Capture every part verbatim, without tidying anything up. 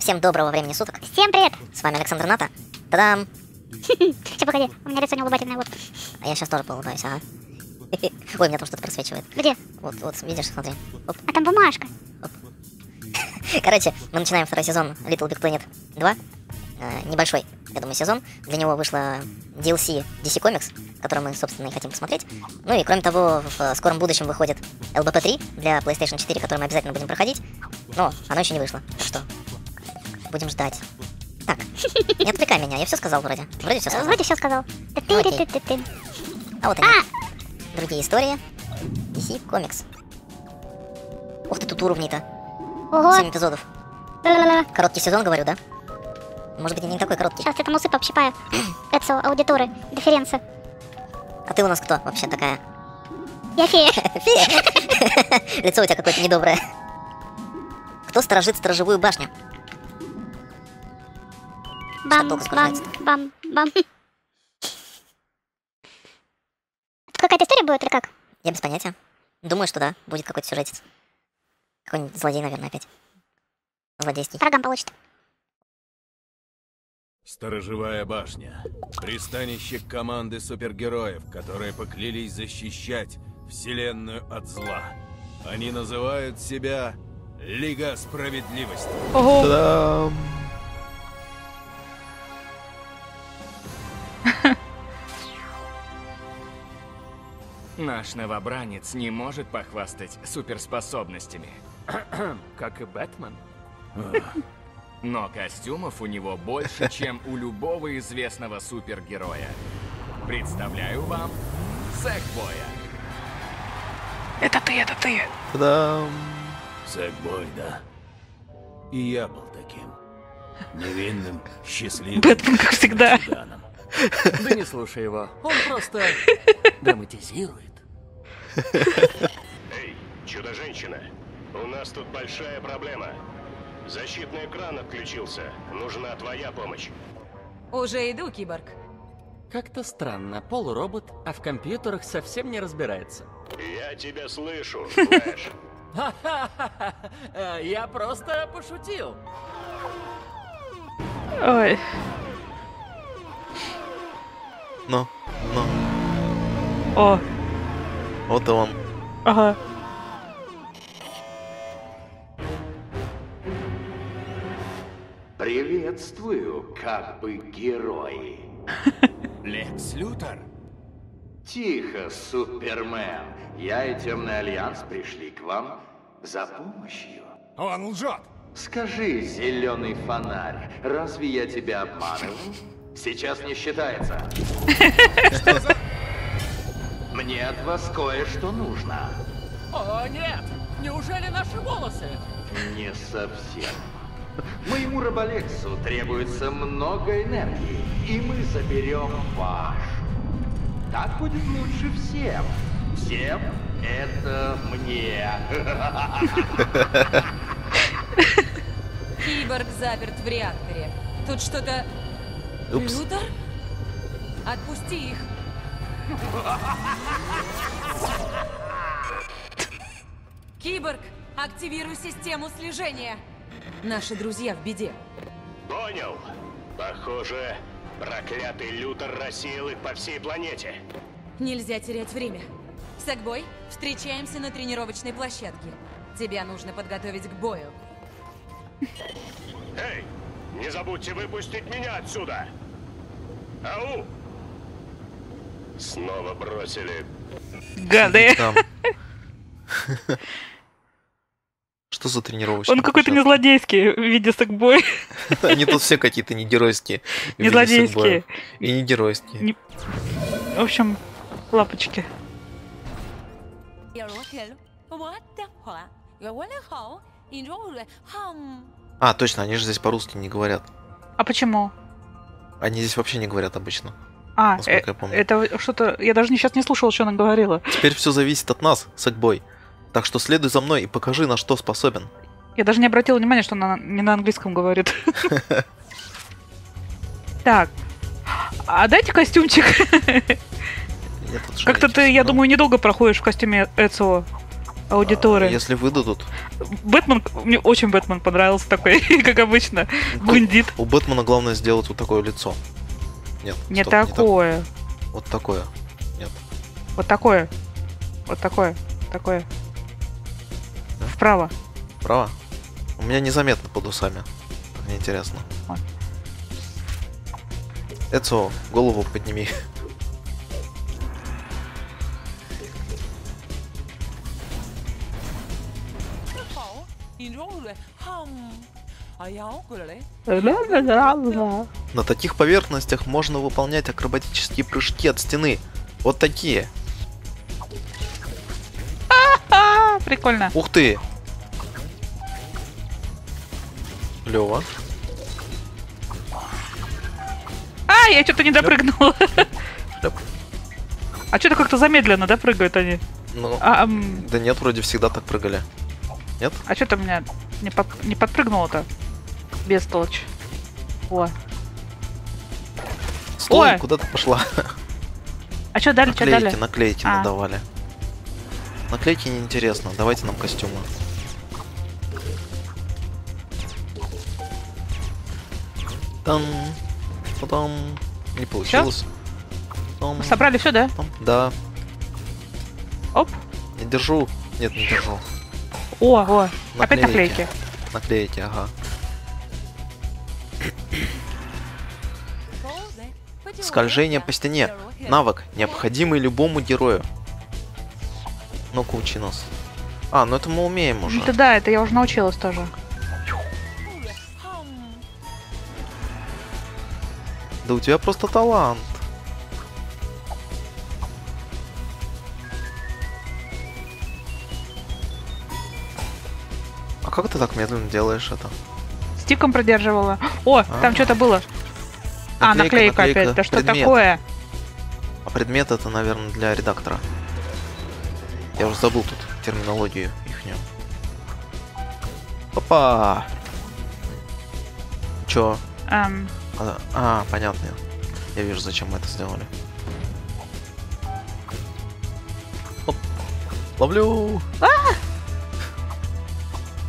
Всем доброго времени суток. Всем привет! С вами Александр Ната. Та-дам! Сейчас, погоди, у меня лицо не улыбательное, вот. А я сейчас тоже поулыбаюсь, ага. Ой, у меня там что-то просвечивает. Где? Вот, вот, видишь, смотри. Оп. А там бумажка. Оп. Короче, мы начинаем второй сезон Little Big Planet два. Э, небольшой, я думаю, сезон. Для него вышла Ди Эл Си Ди Си Комикс, который мы, собственно, и хотим посмотреть. Ну и, кроме того, в скором будущем выходит Эл Бэ Пэ три для PlayStation четыре, который мы обязательно будем проходить. Но оно еще не вышло, так что... будем ждать. Так, не отвлекай меня, я все сказал вроде. Вроде все сказал. Вроде все сказал. Ну, окей. А вот они. А! Другие истории. Ди Си Комикс. Ух ты, тут уровней-то. Ого. Семь эпизодов. Да-да-да. Короткий сезон, говорю, да? Может быть, и не такой короткий. Сейчас я там усыпь общипаю. Эцо, аудиторы, дифференция. А ты у нас кто вообще такая? Я фея. Фея. Лицо у тебя какое-то недоброе. Кто сторожит сторожевую башню? Бам, бам, бам, бам. Какая-то история будет или как? Я без понятия. Думаю, что да, будет какой-то сюжетец. Какой-нибудь злодей, наверное, опять. Злодейский. Врагам получит. Сторожевая башня. Пристанище команды супергероев, которые поклялись защищать вселенную от зла. Они называют себя Лига справедливости. Ого! Наш новобранец не может похвастать суперспособностями, как и Бэтмен. Но костюмов у него больше, чем у любого известного супергероя. Представляю вам Sackboy. Это ты, это ты. Да. Sackboy, да. И я был таким невинным, счастливым. Бэтмен, как всегда. Да не слушай его, он просто драматизирует. Эй, Чудо-женщина, у нас тут большая проблема. Защитный экран отключился, нужна твоя помощь. Уже иду, Киборг. Как-то странно, полуробот, а в компьютерах совсем не разбирается. Я тебя слышу, знаешь. Ха-ха-ха, я просто пошутил. Ой. Ну, ну. О. Вот он. Ага. Приветствую, как бы герои. Лекс Лютер. Тихо, Супермен. Я и Темный Альянс пришли к вам за помощью. Он лжет. Скажи, Зеленый фонарь, разве я тебя обманывал? Сейчас не считается. Что за... Мне от вас кое-что нужно. О, нет! Неужели наши волосы? Не совсем. Моему Роболексу требуется много энергии, и мы заберем вашу. Так будет лучше всем. Всем это мне. Киборг заперт в реакторе. Тут что-то... Лютер? Отпусти их. Киборг, активируй систему слежения. Наши друзья в беде. Понял. Похоже, проклятый Лютер рассеял их по всей планете. Нельзя терять время. Sackboy, встречаемся на тренировочной площадке. Тебя нужно подготовить к бою. Эй! Не забудьте выпустить меня отсюда! Ау! Снова бросили. Гады! Что за тренировочный? Он какой-то не злодейский в виде Sackboy. Они тут все какие-то не геройские. Не злодейские. И не геройские. В общем, лапочки. А, точно, они же здесь по-русски не говорят. А почему? Они здесь вообще не говорят обычно. А, э- я помню. Это что-то... Я даже сейчас не слушал, что она говорила. Теперь все зависит от нас, Sackboy. Так что следуй за мной и покажи, на что способен. Я даже не обратила внимания, что она не на английском говорит. Так. А дайте костюмчик. Как-то ты, я думаю, недолго проходишь в костюме Эцио аудитории. Если выдадут. Бэтмен, мне очень Бэтмен понравился такой, как обычно, гундит. У Бэтмена главное сделать вот такое лицо. Нет, не такое. Вот такое. Нет. Вот такое. Вот такое. Такое. Вправо. Вправо? У меня незаметно под усами. Мне интересно. Эцо, голову подними. На таких поверхностях можно выполнять акробатические прыжки от стены. Вот такие. Прикольно. Ух ты! Лёва. А, я что-то не допрыгнула. А что-то как-то замедленно, да, прыгают они? Ну, а, ам... Да нет, вроде всегда так прыгали. Нет? А что-то меня не, под... не подпрыгнуло-то. Без толчь. О. Стой, куда ты пошла? А что дали, что дали? Наклейки а. надавали. Наклейки неинтересно, давайте нам костюмы. Там, потом не получилось. Там... Собрали все, да? Там... Да. Оп. Не держу. Нет, не держу. О, о. Наклейки. Опять наклейки. Наклейки, ага. Скольжение по стене. Навык, необходимый любому герою. Ну-ка, учи нас. А, ну это мы умеем уже. Это да, это я уже научилась тоже. Да у тебя просто талант. А как ты так медленно делаешь это? Стиком продерживала. О, а? Там что-то было. Наклейка, а, наклейка, наклейка опять. Да что предмет. Такое? А предмет это, наверное, для редактора. Я уже забыл тут терминологию ихнюю. Опа! Чё? Um. А, а, понятно. Я вижу, зачем мы это сделали. Оп. Ловлю! А-а-а!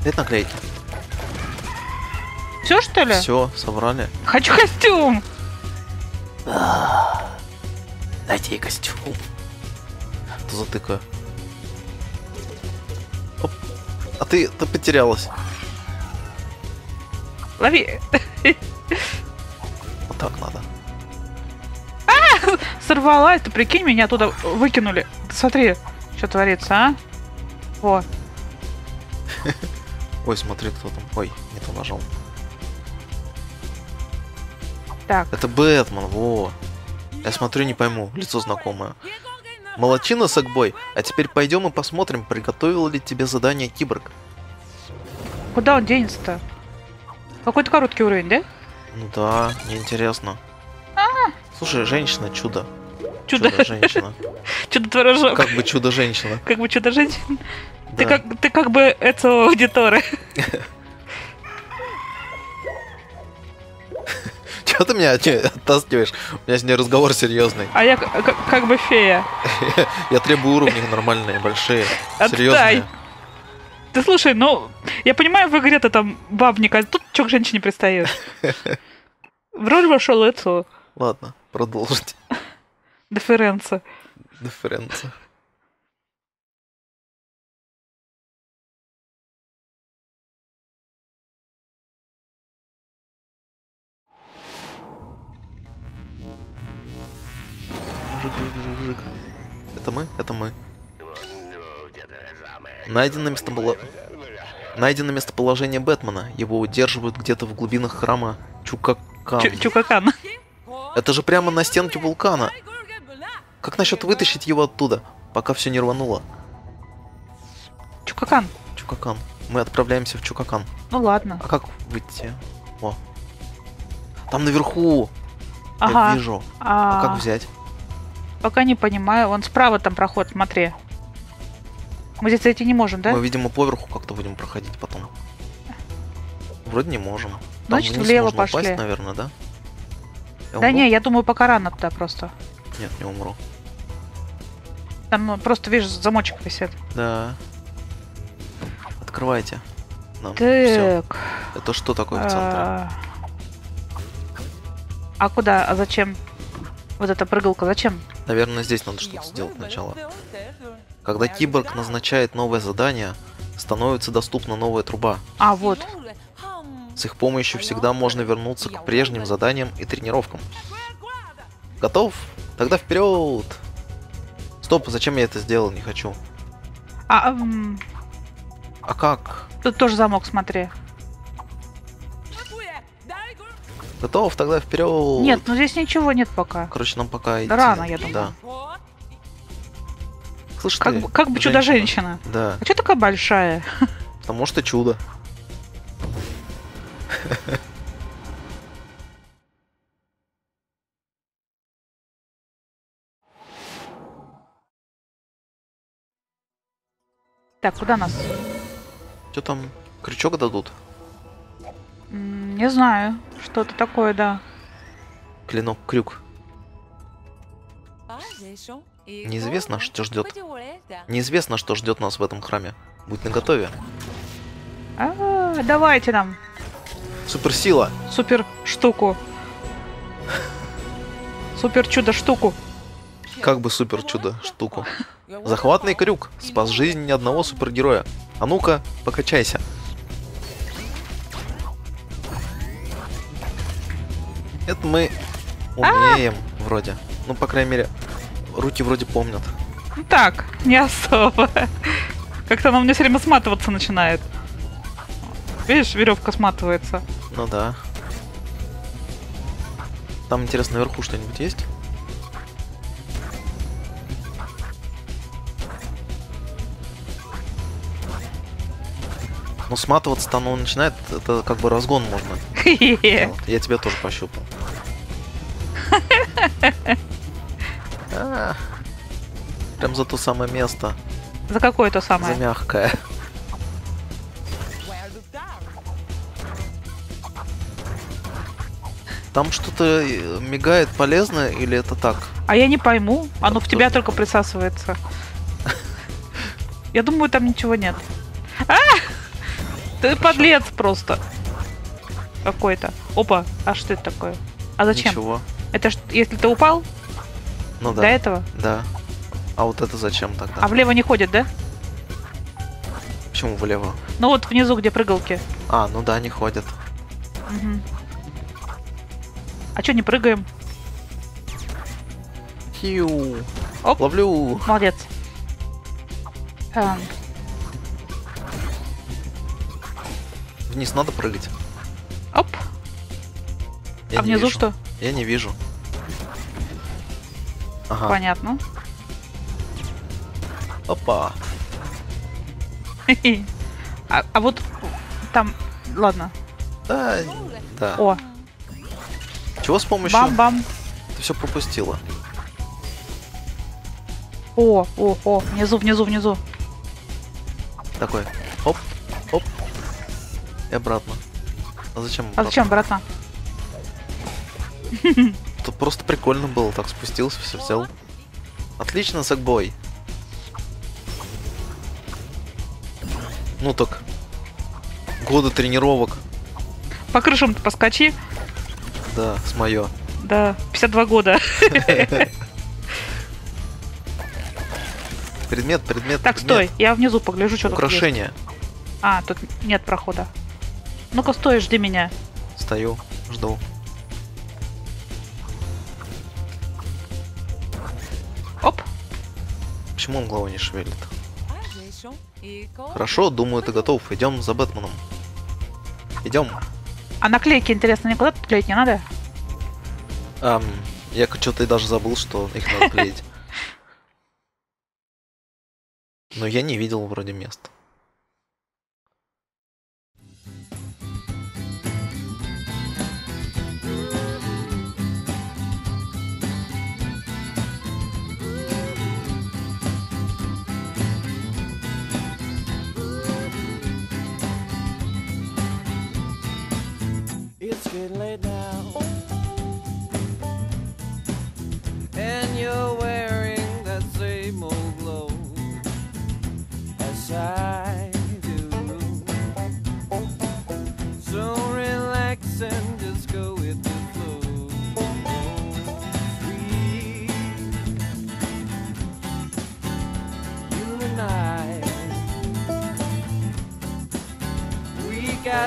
Это наклейки. Все что ли? Все, собрали. Хочу костюм! А-а-а. Дайте ей костюм. Тут затыкаю. А ты, ты потерялась. Лови. Вот так надо. А, сорвалась, ты прикинь, меня оттуда выкинули. Смотри, что творится, а? Во. Ой, смотри, кто там. Ой, не то нажал. Так. Это Бэтмен, во. Я смотрю, не пойму, лицо знакомое. Молодчина, Sackboy. А теперь пойдем и посмотрим, приготовил ли тебе задание Киборг. Куда он денется-то? Какой-то короткий уровень, да? Ну да, неинтересно. А-а-а. Слушай, женщина, чудо. Чудо. Чудо-женщина. Чудо-творожок. Как бы чудо-женщина. Как бы чудо-женщина. Ты как, ты как бы это аудиторы. Чего ты меня оттаскиваешь? У меня с ней разговор серьезный. А я как, как бы фея. Я требую уровней нормальные, большие, серьезные. Ты слушай, ну, я понимаю, в игре-то там бабник, а тут чё к женщине предстоит. В роль вошел Эцу. Ладно, продолжить. Дифференция. Дифференция. Это мы? Это мы. Найдено местопол... Найдено местоположение Бэтмена. Его удерживают где-то в глубинах храма Чукакан. Чу- Чукакан. Это же прямо на стенке вулкана. Как насчет вытащить его оттуда, пока все не рвануло? Чукакан. Чукакан. Мы отправляемся в Чукакан. Ну ладно. А как выйти? О. Там наверху. Ага. Я вижу. А... а как взять? Пока не понимаю. Вон справа там проход, смотри. Мы здесь зайти не можем, да? Мы, видимо, поверху как-то будем проходить потом. Вроде не можем. Там значит, влево пошли. Упасть, наверное, да? Я да умру? Не, я думаю, пока рано туда просто. Нет, не умру. Там просто, видишь, замочек висит. Да. Открывайте. Нам. Так. Это что такое в центре? А куда? А зачем? Вот эта прыгалка, зачем? Наверное, здесь надо что-то сделать сначала. Когда Киборг назначает новое задание, становится доступна новая труба. А, вот. С их помощью всегда можно вернуться к прежним заданиям и тренировкам. Готов? Тогда вперед! Стоп, зачем я это сделал? Не хочу. А, эм... а как? Тут тоже замок, смотри. Готов? Тогда вперед! Нет, ну здесь ничего нет пока. Короче, нам пока да идти. Рано, я думаю. Да. Слышь, как, ты, как бы Чудо-женщина. Да. А что такая большая? Потому что чудо. Так, куда нас? Что там? Крючок дадут? Не знаю. Что-то такое, да. Клинок-крюк. Неизвестно, что ждет. Неизвестно, что ждет нас в этом храме. Будь наготове. А-а-а, давайте нам. Суперсила. Супер штуку. Супер чудо штуку. Как бы супер чудо штуку. Захватный крюк спас жизнь ни одного супергероя. А ну-ка, покачайся. Это мы умеем вроде. Ну, по крайней мере. Руки вроде помнят. Ну так, не особо. Как-то она у меня все время сматываться начинает. Видишь, веревка сматывается. Ну да. Там, интересно, наверху что-нибудь есть? Ну сматываться-то оно начинает, это как бы разгон можно. Я тебя тоже пощупал. А, прям за то самое место. За какое то самое? За мягкое. Там что-то мигает полезно или это так? А я не пойму. Оно в тебя только присасывается. Я думаю, там ничего нет. А! Ты подлец просто. Какой-то. Опа, а что это такое? А зачем? Ничего. Это ж, если ты упал? Ну, да. До этого? Да. А вот это зачем тогда? А влево не ходит, да? Почему влево? Ну вот внизу, где прыгалки. А, ну да, не ходят. Угу. А чё не прыгаем? Хью. Оп. Ловлю. Молодец. Эм. Вниз надо прыгать. Оп. Я а внизу вижу. Что? Я не вижу. Ага. Понятно. Опа. А, а вот там... Ладно. Да, да. О. Чего с помощью... Бам-бам. Ты все пропустила. О, о, о. Внизу, внизу, внизу. Такой. Оп, оп. И обратно. А зачем обратно? А зачем обратно? Тут просто прикольно было, так спустился, все взял. Отлично, Sackboy. Ну так, годы тренировок. По крышам-то поскочи. Да, с моё. Да, пятьдесят два года. Предмет, предмет, так, стой, я внизу погляжу, что тут есть. Украшение. А, тут нет прохода. Ну-ка, стой, жди меня. Стою, жду. Почему он голову не шевелит? Хорошо, думаю, ты готов. Идем за Бэтменом. Идем. А наклейки, интересно, никуда тут клеить не надо? Эм, я что-то и даже забыл, что их надо клеить. Но я не видел вроде мест.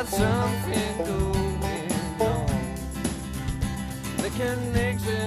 got something going on. The connection.